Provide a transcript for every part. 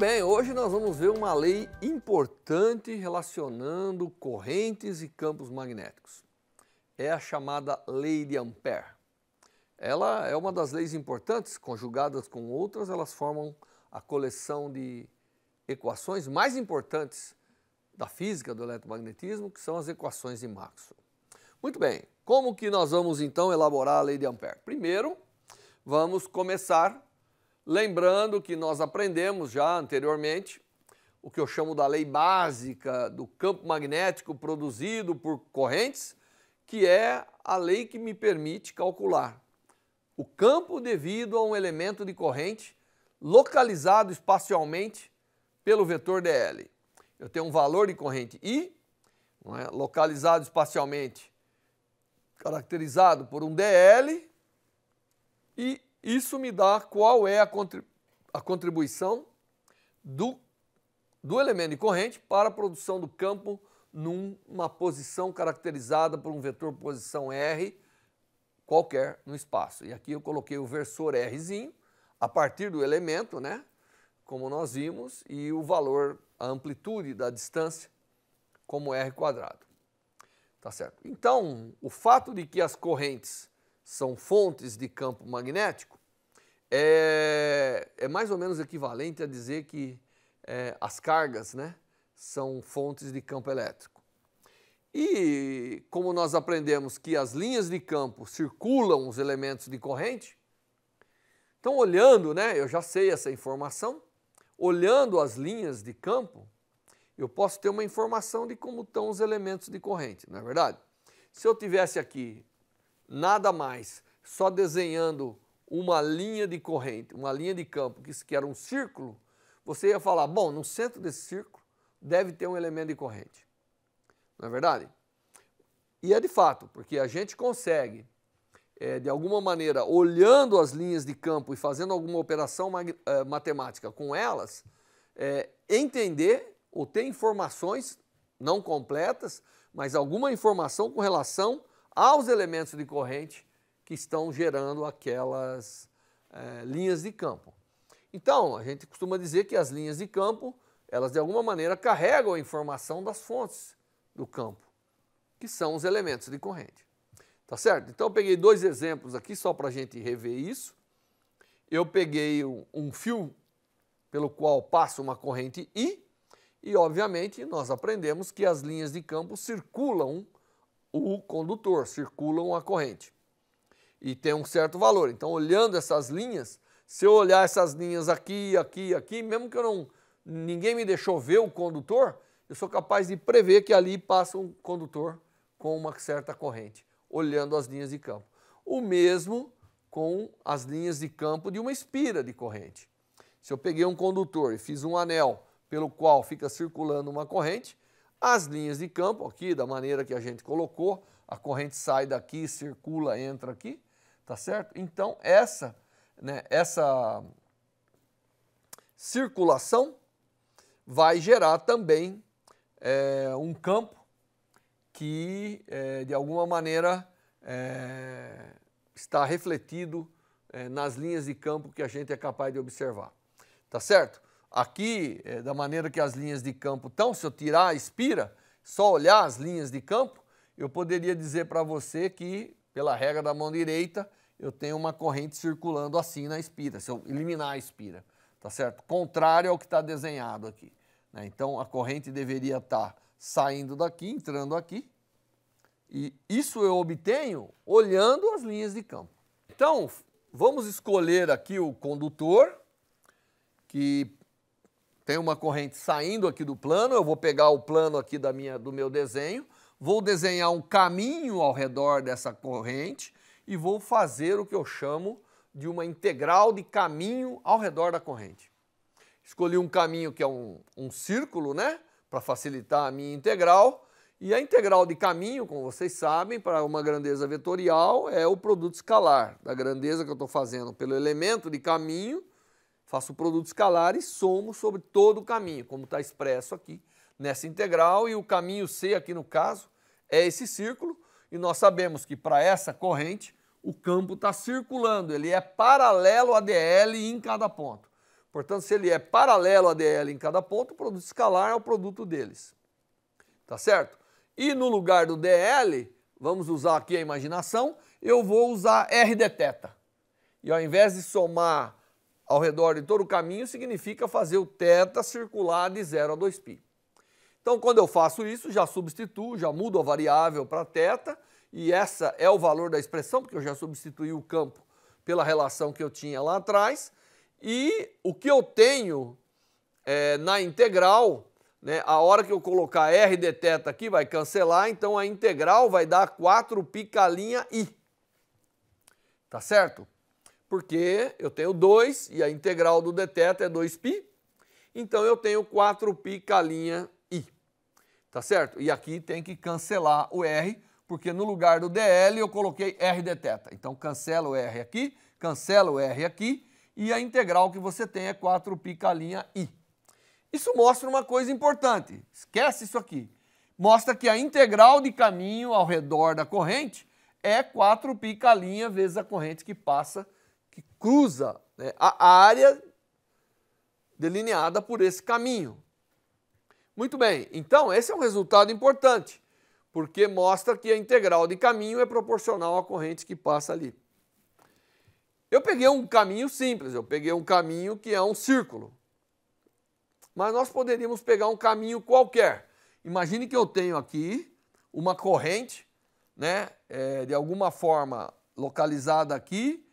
bem, hoje nós vamos ver uma lei importante relacionando correntes e campos magnéticos. É a chamada lei de Ampère. Ela é uma das leis importantes, conjugadas com outras, elas formam a coleção de equações mais importantes da física do eletromagnetismo, que são as equações de Maxwell. Muito bem, como que nós vamos então elaborar a lei de Ampère? Primeiro, vamos começar lembrando que nós aprendemos já anteriormente o que eu chamo da lei básica do campo magnético produzido por correntes, que é a lei que me permite calcular o campo devido a um elemento de corrente localizado espacialmente pelo vetor dl. Eu tenho um valor de corrente I, não é? Localizado espacialmente, caracterizado por um dl, e isso me dá qual é a contribuição do elemento de corrente para a produção do campo numa posição caracterizada por um vetor posição R qualquer no espaço. E aqui eu coloquei o versor Rzinho a partir do elemento, né? Como nós vimos, e o valor, a amplitude da distância, como R². Tá certo? Então, o fato de que as correntes são fontes de campo magnético é mais ou menos equivalente a dizer que as cargas, né, são fontes de campo elétrico. E como nós aprendemos que as linhas de campo circulam os elementos de corrente, então olhando, né, eu já sei essa informação, olhando as linhas de campo, eu posso ter uma informação de como estão os elementos de corrente, não é verdade? Se eu tivesse aqui nada mais, só desenhando uma linha de corrente, uma linha de campo, que era um círculo, você ia falar, bom, no centro desse círculo deve ter um elemento de corrente. Não é verdade? E é de fato, porque a gente consegue, de alguma maneira, olhando as linhas de campo e fazendo alguma operação matemática com elas, entender ou ter informações não completas, mas alguma informação com relação aos elementos de corrente que estão gerando aquelas linhas de campo. Então, a gente costuma dizer que as linhas de campo, elas de alguma maneira carregam a informação das fontes do campo, que são os elementos de corrente. Tá certo? Então, eu peguei dois exemplos aqui, só para a gente rever isso. Eu peguei um fio pelo qual passa uma corrente I, e, obviamente, nós aprendemos que as linhas de campo circulam o condutor, circulam a corrente e tem um certo valor. Então, olhando essas linhas, se eu olhar essas linhas aqui, aqui, aqui, mesmo que eu ninguém me deixou ver o condutor, eu sou capaz de prever que ali passa um condutor com uma certa corrente, olhando as linhas de campo. O mesmo com as linhas de campo de uma espira de corrente. Se eu peguei um condutor e fiz um anel pelo qual fica circulando uma corrente, as linhas de campo aqui, da maneira que a gente colocou, a corrente sai daqui, circula, entra aqui, tá certo? Então, essa circulação vai gerar também um campo que, de alguma maneira, está refletido nas linhas de campo que a gente é capaz de observar, tá certo? Aqui, da maneira que as linhas de campo estão, se eu tirar a espira, só olhar as linhas de campo, eu poderia dizer para você que, pela regra da mão direita, eu tenho uma corrente circulando assim na espira, se eu eliminar a espira, tá certo? Contrário ao que está desenhado aqui, né? Então, a corrente deveria estar saindo daqui, entrando aqui, e isso eu obtenho olhando as linhas de campo. Então, vamos escolher aqui o condutor, que tem uma corrente saindo aqui do plano, eu vou pegar o plano aqui do meu desenho, vou desenhar um caminho ao redor dessa corrente e vou fazer o que eu chamo de uma integral de caminho ao redor da corrente. Escolhi um caminho que é um círculo, né, para facilitar a minha integral, e a integral de caminho, como vocês sabem, para uma grandeza vetorial é o produto escalar da grandeza que eu estou fazendo pelo elemento de caminho. Faço o produto escalar e somo sobre todo o caminho, como está expresso aqui nessa integral. E o caminho C aqui no caso é esse círculo. E nós sabemos que para essa corrente o campo está circulando. Ele é paralelo a dl em cada ponto. Portanto, se ele é paralelo a DL em cada ponto, o produto escalar é o produto deles. Tá certo? E no lugar do DL, vamos usar aqui a imaginação, eu vou usar Rθ. E ao invés de somar ao redor de todo o caminho, significa fazer o θ circular de 0 a 2π. Então, quando eu faço isso, já substituo, já mudo a variável para θ, e essa é o valor da expressão, porque eu já substituí o campo pela relação que eu tinha lá atrás. E o que eu tenho na integral, né, a hora que eu colocar r dθ aqui vai cancelar, então a integral vai dar 4πi. Tá certo? Porque eu tenho 2 e a integral do dθ é 2π, então eu tenho 4πi. Tá certo? E aqui tem que cancelar o r, porque no lugar do dl eu coloquei r dθ. Então cancela o r aqui, cancela o r aqui, e a integral que você tem é 4πi. Isso mostra uma coisa importante, esquece isso aqui. Mostra que a integral de caminho ao redor da corrente é 4π vezes a corrente que passa, que cruza, né, a área delineada por esse caminho. Muito bem, então esse é um resultado importante, porque mostra que a integral de caminho é proporcional à corrente que passa ali. Eu peguei um caminho simples, eu peguei um caminho que é um círculo. Mas nós poderíamos pegar um caminho qualquer. Imagine que eu tenho aqui uma corrente, né, de alguma forma localizada aqui.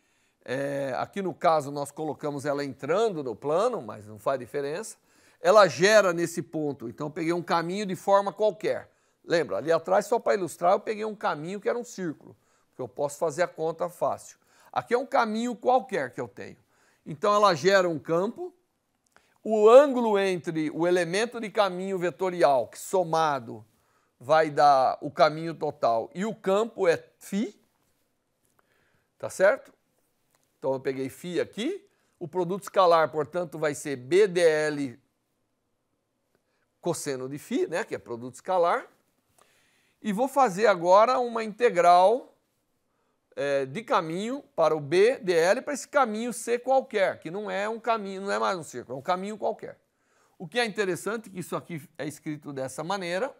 Aqui no caso nós colocamos ela entrando no plano, mas não faz diferença. Ela gera nesse ponto, então eu peguei um caminho de forma qualquer. Lembra, ali atrás só para ilustrar eu peguei um caminho que era um círculo, porque eu posso fazer a conta fácil. Aqui é um caminho qualquer que eu tenho. Então ela gera um campo. O ângulo entre o elemento de caminho vetorial, que somado vai dar o caminho total, e o campo é φ. Tá certo? Então eu peguei φ aqui. O produto escalar, portanto, vai ser BdL cosseno de φ, né, que é produto escalar. E vou fazer agora uma integral de caminho para o B, DL, para esse caminho C qualquer, que não é um caminho, não é mais um círculo, é um caminho qualquer. O que é interessante é que isso aqui é escrito dessa maneira.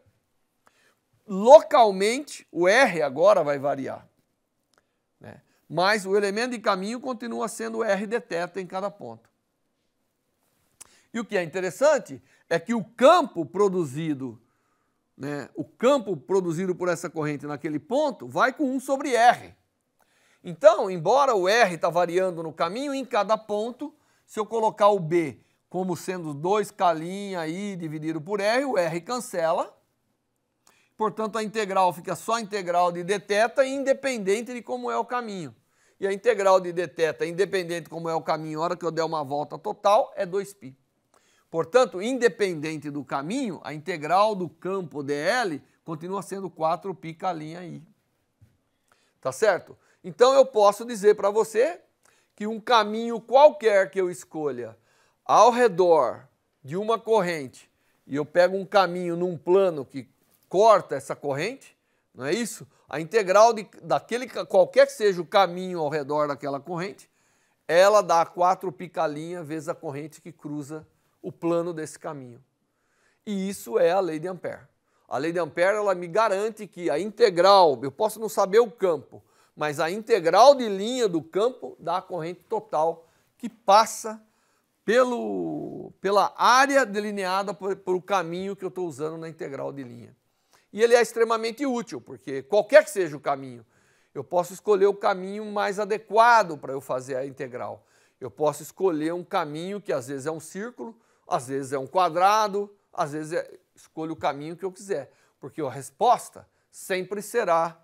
Localmente, o R agora vai variar, né? Mas o elemento de caminho continua sendo R dθ em cada ponto. E o que é interessante é que o campo produzido, né, o campo produzido por essa corrente naquele ponto vai com 1 sobre R. Então, embora o R está variando no caminho, em cada ponto, se eu colocar o B como sendo 2π dividido por R, o R cancela. Portanto, a integral fica só a integral de dθ, independente de como é o caminho. E a integral de dθ, independente de como é o caminho, a hora que eu der uma volta total, é 2π. Portanto, independente do caminho, a integral do campo dl continua sendo 4πi. Tá certo? Então eu posso dizer para você que um caminho qualquer que eu escolha ao redor de uma corrente, e eu pego um caminho num plano que corta essa corrente, não é isso? A integral daquele, qualquer que seja o caminho ao redor daquela corrente, ela dá 4π vezes a corrente que cruza o plano desse caminho. E isso é a lei de Ampère. A lei de Ampère, ela me garante que a integral, eu posso não saber o campo, mas a integral de linha do campo dá a corrente total que passa pela área delineada pelo caminho que eu estou usando na integral de linha. E ele é extremamente útil, porque qualquer que seja o caminho, eu posso escolher o caminho mais adequado para eu fazer a integral. Eu posso escolher um caminho que às vezes é um círculo, às vezes é um quadrado, às vezes escolho o caminho que eu quiser, porque a resposta sempre será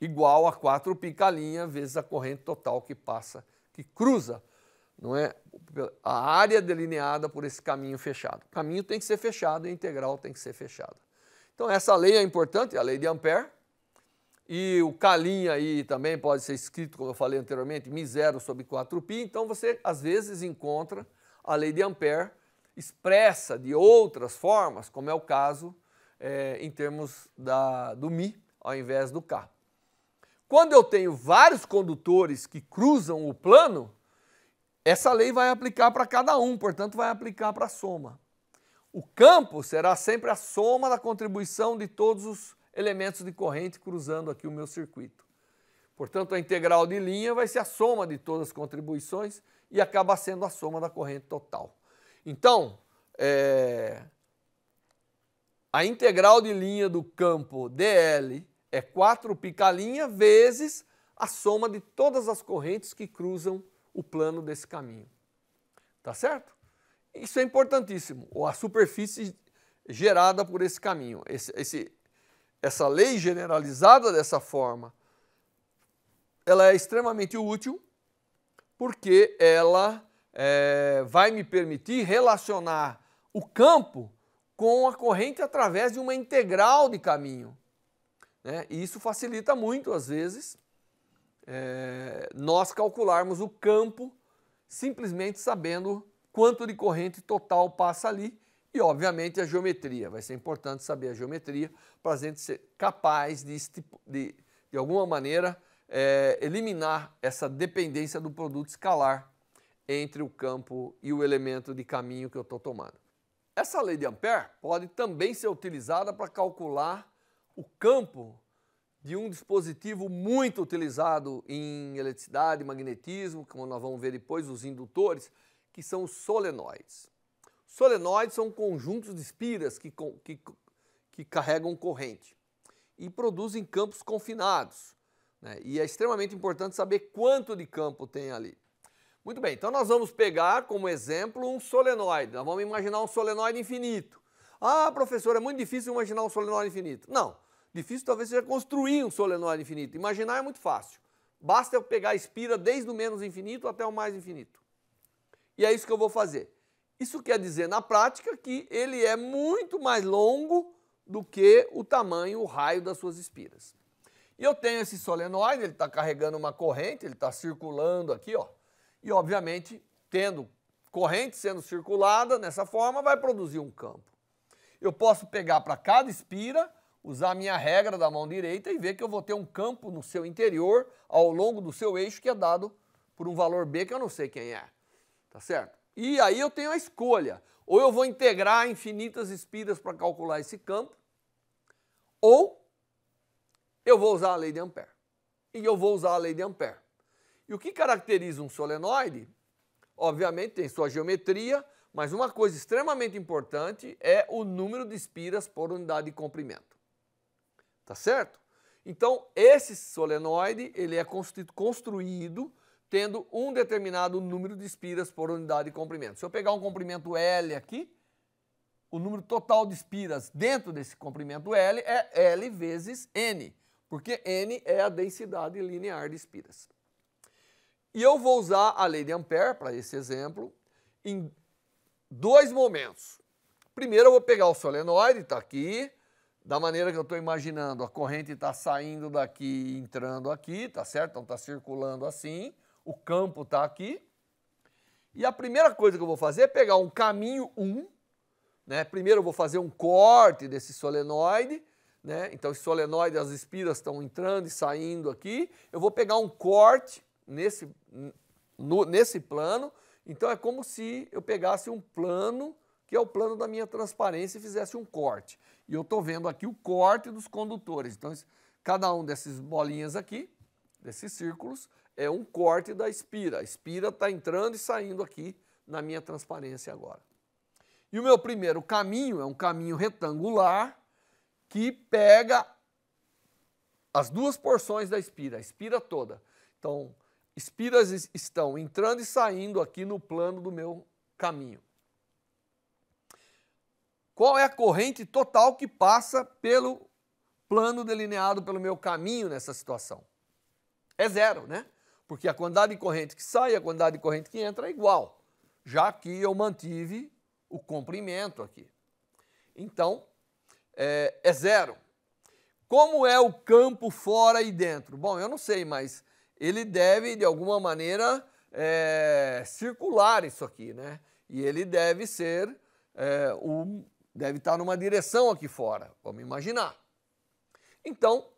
igual a 4π vezes a corrente total que passa, que cruza, não é, a área delineada por esse caminho fechado. O caminho tem que ser fechado e a integral tem que ser fechada. Então essa lei é importante, a lei de Ampère. E o calinha aí também pode ser escrito, como eu falei anteriormente, μ0 sobre 4π. Então você às vezes encontra a lei de Ampère expressa de outras formas, como é o caso em termos do μ ao invés do k. Quando eu tenho vários condutores que cruzam o plano, Essa lei vai aplicar para cada um, portanto vai aplicar para a soma. O campo será sempre a soma da contribuição de todos os elementos de corrente cruzando aqui o meu circuito. Portanto, a integral de linha vai ser a soma de todas as contribuições e acaba sendo a soma da corrente total. Então, a integral de linha do campo dl é 4π vezes a soma de todas as correntes que cruzam o plano desse caminho. Tá certo? Isso é importantíssimo. Ou a superfície gerada por esse caminho. Essa lei generalizada dessa forma, ela é extremamente útil porque ela vai me permitir relacionar o campo com a corrente através de uma integral de caminho, né? E isso facilita muito, às vezes, nós calcularmos o campo simplesmente sabendo quanto de corrente total passa ali e, obviamente, a geometria. Vai ser importante saber a geometria para a gente ser capaz de alguma maneira, eliminar essa dependência do produto escalar entre o campo e o elemento de caminho que eu estou tomando. Essa lei de Ampère pode também ser utilizada para calcular o campo de um dispositivo muito utilizado em eletricidade, magnetismo, como nós vamos ver depois, os indutores, que são os solenoides. Solenoides são conjuntos de espiras que carregam corrente e produzem campos confinados, né? E é extremamente importante saber quanto de campo tem ali. Muito bem, então nós vamos pegar como exemplo um solenoide. Nós vamos imaginar um solenoide infinito. Ah, professor, é muito difícil imaginar um solenoide infinito. Não, difícil talvez seja construir um solenoide infinito. Imaginar é muito fácil. Basta eu pegar a espira desde o menos infinito até o mais infinito. E é isso que eu vou fazer. Isso quer dizer, na prática, que ele é muito mais longo do que o tamanho, o raio das suas espiras. E eu tenho esse solenoide, ele está carregando uma corrente, ele está circulando aqui, ó. E, obviamente, tendo corrente sendo circulada nessa forma, vai produzir um campo. Eu posso pegar para cada espira, usar a minha regra da mão direita e ver que eu vou ter um campo no seu interior, ao longo do seu eixo, que é dado por um valor B, que eu não sei quem é. Tá certo? E aí eu tenho a escolha. Ou eu vou integrar infinitas espiras para calcular esse campo, ou eu vou usar a lei de Ampère. E eu vou usar a lei de Ampère. E o que caracteriza um solenoide? Obviamente tem sua geometria, mas uma coisa extremamente importante é o número de espiras por unidade de comprimento. Tá certo? Então, esse solenoide, ele é construído tendo um determinado número de espiras por unidade de comprimento. Se eu pegar um comprimento L aqui, o número total de espiras dentro desse comprimento L é L vezes N, porque N é a densidade linear de espiras. E eu vou usar a lei de Ampère, para esse exemplo, em dois momentos. Primeiro eu vou pegar o solenoide, está aqui, da maneira que eu estou imaginando, a corrente está saindo daqui e entrando aqui, tá certo? Então está circulando assim, o campo está aqui. E a primeira coisa que eu vou fazer é pegar um caminho 1, né? Primeiro eu vou fazer um corte desse solenoide, né? Então esse solenoide, as espiras estão entrando e saindo aqui, eu vou pegar um corte nesse plano, então é como se eu pegasse um plano, que é o plano da minha transparência, e fizesse um corte. E eu estou vendo aqui o corte dos condutores. Então, cada um dessas bolinhas aqui, desses círculos, é um corte da espira. A espira está entrando e saindo aqui na minha transparência agora. E o meu primeiro caminho é um caminho retangular que pega as duas porções da espira, a espira toda. Então, espiras estão entrando e saindo aqui no plano do meu caminho. Qual é a corrente total que passa pelo plano delineado pelo meu caminho nessa situação? É zero, né? Porque a quantidade de corrente que sai e a quantidade de corrente que entra é igual. Já que eu mantive o comprimento aqui. Então, é zero. Como é o campo fora e dentro? Bom, eu não sei, mas ele deve, de alguma maneira, circular isso aqui, né? E ele deve ser, deve estar numa direção aqui fora, vamos imaginar. Então,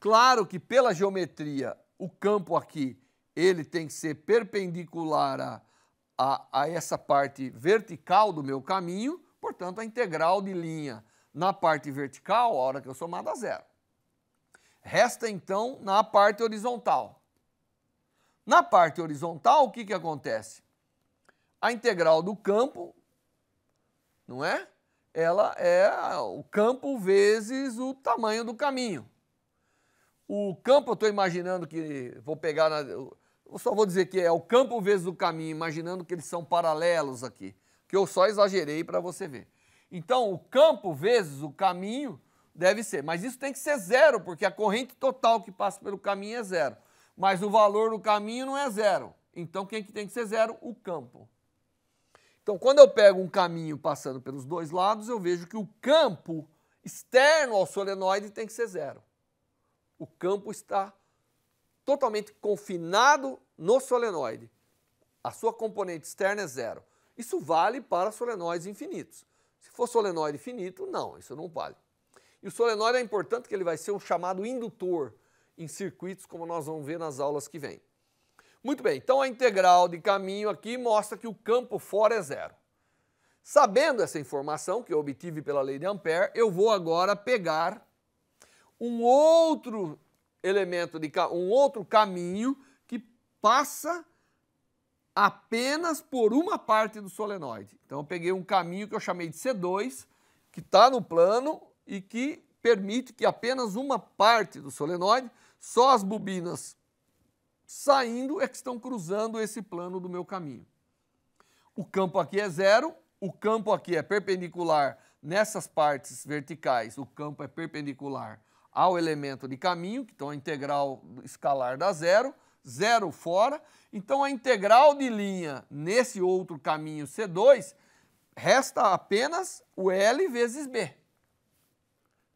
claro que pela geometria, o campo aqui, ele tem que ser perpendicular a essa parte vertical do meu caminho, portanto, a integral de linha na parte vertical, a hora que eu somar, dá zero. Resta, então, na parte horizontal. Na parte horizontal, o que que acontece? A integral do campo, não é? Ela é o campo vezes o tamanho do caminho. O campo, eu estou imaginando que vou pegar... eu só vou dizer que é o campo vezes o caminho, imaginando que eles são paralelos aqui, que eu só exagerei para você ver. Então, o campo vezes o caminho deve ser, mas isso tem que ser zero, porque a corrente total que passa pelo caminho é zero. Mas o valor do caminho não é zero. Então, quem que tem que ser zero? O campo. Então, quando eu pego um caminho passando pelos dois lados, eu vejo que o campo externo ao solenoide tem que ser zero. O campo está totalmente confinado no solenoide. A sua componente externa é zero. Isso vale para solenoides infinitos. Se for solenoide finito, não, isso não vale. E o solenoide é importante que ele vai ser um chamado indutor em circuitos, como nós vamos ver nas aulas que vêm. Muito bem, então a integral de caminho aqui mostra que o campo fora é zero. Sabendo essa informação que eu obtive pela lei de Ampère, eu vou agora pegar um outro elemento, um outro caminho que passa apenas por uma parte do solenoide. Então eu peguei um caminho que eu chamei de C2, que está no plano e que permite que apenas uma parte do solenoide, só as bobinas saindo é que estão cruzando esse plano do meu caminho. O campo aqui é zero, o campo aqui é perpendicular nessas partes verticais, o campo é perpendicular ao elemento de caminho, então a integral escalar dá zero, zero fora, então a integral de linha nesse outro caminho C2 resta apenas o L vezes B,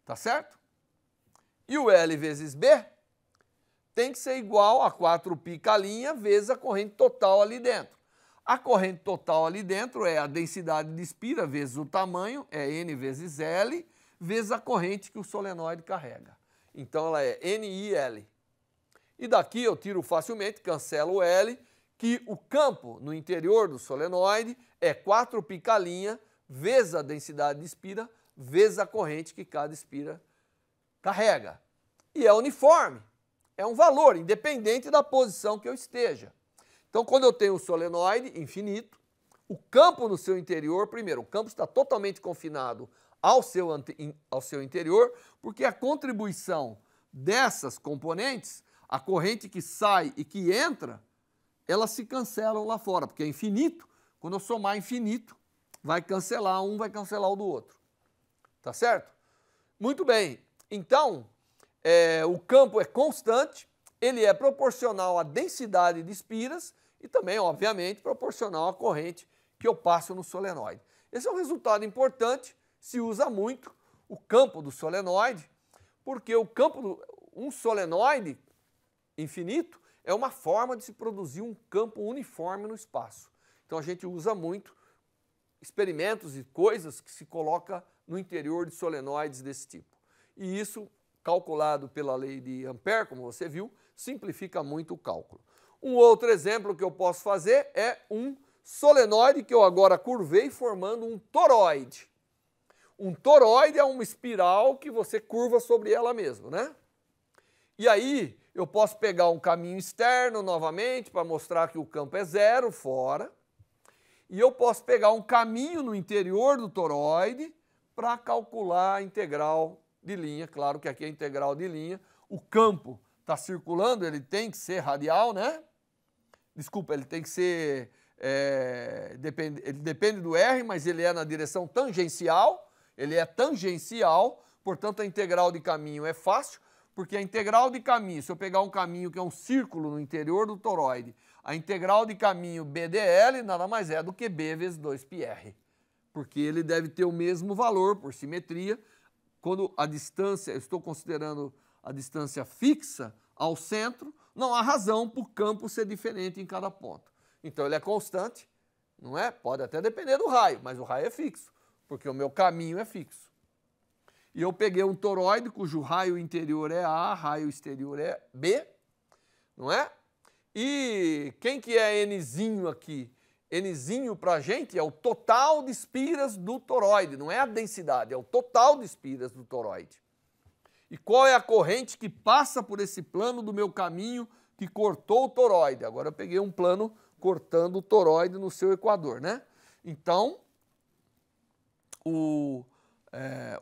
tá certo? E o L vezes B tem que ser igual a 4π calinha vezes a corrente total ali dentro. A corrente total ali dentro é a densidade de espira vezes o tamanho, é N vezes L, vezes a corrente que o solenoide carrega. Então ela é NIL. E daqui eu tiro facilmente, cancelo o L, que o campo no interior do solenoide é 4π calinha vezes a densidade de espira, vezes a corrente que cada espira carrega. E é uniforme. É um valor, independente da posição que eu esteja. Então, quando eu tenho um solenoide infinito, o campo no seu interior, primeiro, o campo está totalmente confinado ao seu interior, porque a contribuição dessas componentes, a corrente que sai e que entra, elas se cancelam lá fora, porque é infinito. Quando eu somar infinito, vai cancelar um, vai cancelar o do outro. Tá certo? Muito bem. Então... o campo é constante, ele é proporcional à densidade de espiras e também, obviamente, proporcional à corrente que eu passo no solenoide. Esse é um resultado importante, se usa muito o campo do solenoide, porque o campo um solenoide infinito é uma forma de se produzir um campo uniforme no espaço. Então a gente usa muito experimentos e coisas que se coloca no interior de solenoides desse tipo. E isso... calculado pela lei de Ampère, como você viu, simplifica muito o cálculo. Um outro exemplo que eu posso fazer é um solenoide que eu agora curvei formando um toroide. Um toroide é uma espiral que você curva sobre ela mesma, né? E aí eu posso pegar um caminho externo novamente para mostrar que o campo é zero, fora. E eu posso pegar um caminho no interior do toroide para calcular a integral de linha, claro que aqui é a integral de linha, o campo está circulando, ele tem que ser radial, né? Desculpa, ele tem que ser, ele depende do R, mas ele é na direção tangencial, ele é tangencial, portanto a integral de caminho é fácil, porque a integral de caminho, se eu pegar um caminho que é um círculo no interior do toroide, a integral de caminho BDL nada mais é do que B vezes 2πr, porque ele deve ter o mesmo valor por simetria. Quando a distância, eu estou considerando a distância fixa ao centro, não há razão para o campo ser diferente em cada ponto. Então ele é constante, não é? Pode até depender do raio, mas o raio é fixo, porque o meu caminho é fixo. E eu peguei um toroide cujo raio interior é A, raio exterior é B, não é? E quem que é N'zinho aqui? Nzinho para a gente é o total de espiras do toroide, não é a densidade, é o total de espiras do toroide. E qual é a corrente que passa por esse plano do meu caminho que cortou o toroide? Agora eu peguei um plano cortando o toroide no seu equador, né? Então, o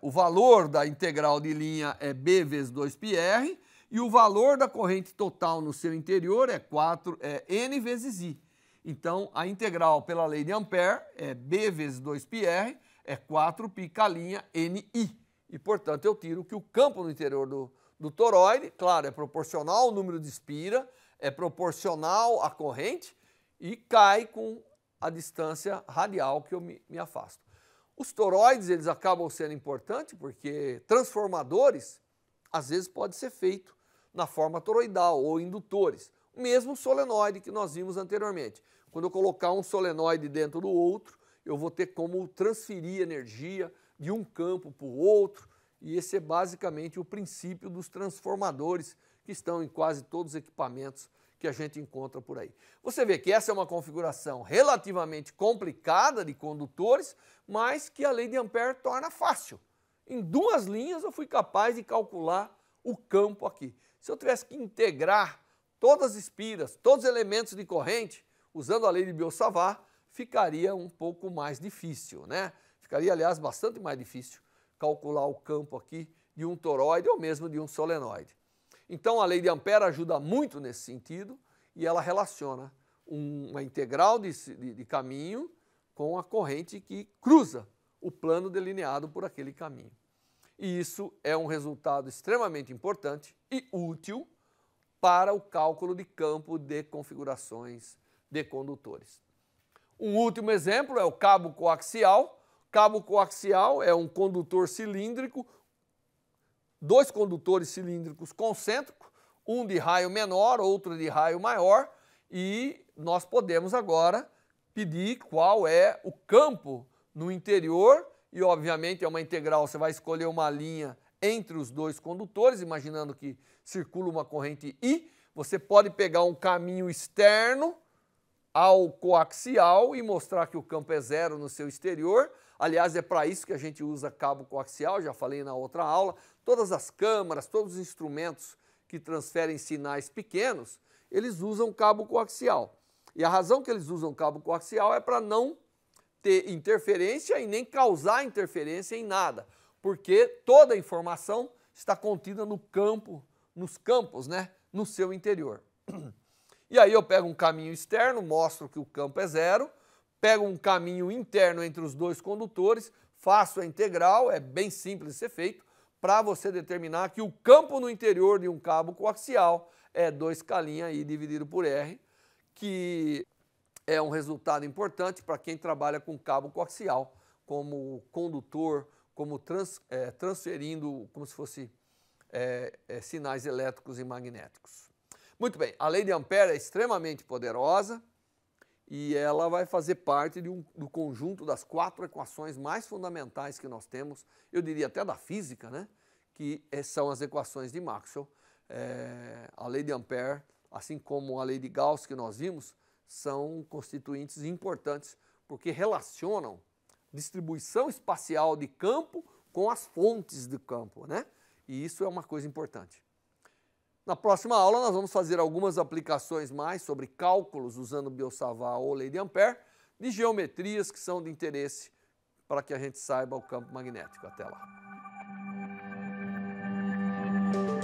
valor da integral de linha é B vezes 2πr e o valor da corrente total no seu interior é, N vezes I. Então, a integral pela lei de Ampère é B vezes 2πr, é 4π calinha NI. E, portanto, eu tiro que o campo no interior do toroide, claro, é proporcional ao número de espira, é proporcional à corrente e cai com a distância radial que eu me afasto. Os toroides, eles acabam sendo importantes porque transformadores, às vezes, pode ser feito na forma toroidal ou indutores. Mesmo solenoide que nós vimos anteriormente. Quando eu colocar um solenoide dentro do outro, eu vou ter como transferir energia de um campo para o outro, e esse é basicamente o princípio dos transformadores que estão em quase todos os equipamentos que a gente encontra por aí. Você vê que essa é uma configuração relativamente complicada de condutores, mas que a lei de Ampère torna fácil. Em duas linhas eu fui capaz de calcular o campo aqui. Se eu tivesse que integrar todas as espiras, todos os elementos de corrente, usando a lei de Biot-Savart, ficaria um pouco mais difícil, né? Ficaria, aliás, bastante mais difícil calcular o campo aqui de um toroide ou mesmo de um solenoide. Então, a lei de Ampère ajuda muito nesse sentido e ela relaciona uma integral de caminho com a corrente que cruza o plano delineado por aquele caminho. E isso é um resultado extremamente importante e útil para o cálculo de campo de configurações de condutores. Um último exemplo é o cabo coaxial. Cabo coaxial é um condutor cilíndrico, dois condutores cilíndricos concêntricos, um de raio menor, outro de raio maior, e nós podemos agora pedir qual é o campo no interior, e obviamente é uma integral, você vai escolher uma linha entre os dois condutores, imaginando que circula uma corrente I, você pode pegar um caminho externo ao coaxial e mostrar que o campo é zero no seu exterior. Aliás, é para isso que a gente usa cabo coaxial, já falei na outra aula. Todas as câmaras, todos os instrumentos que transferem sinais pequenos, eles usam cabo coaxial. E a razão que eles usam cabo coaxial é para não ter interferência e nem causar interferência em nada, porque toda a informação está contida no campo, nos campos, né? No seu interior. E aí eu pego um caminho externo, mostro que o campo é zero, pego um caminho interno entre os dois condutores, faço a integral, é bem simples de ser feito, para você determinar que o campo no interior de um cabo coaxial é 2 calinha I dividido por R, que é um resultado importante para quem trabalha com cabo coaxial, como condutor, como transferindo, como se fosse sinais elétricos e magnéticos. Muito bem, a lei de Ampère é extremamente poderosa e ela vai fazer parte do conjunto das 4 equações mais fundamentais que nós temos, eu diria até da física, né? Que são as equações de Maxwell. A lei de Ampère, assim como a lei de Gauss que nós vimos, são constituintes importantes porque relacionam distribuição espacial de campo com as fontes do campo, né? E isso é uma coisa importante. Na próxima aula nós vamos fazer algumas aplicações mais sobre cálculos usando Biot-Savart ou lei de Ampère, de geometrias que são de interesse para que a gente saiba o campo magnético. Até lá.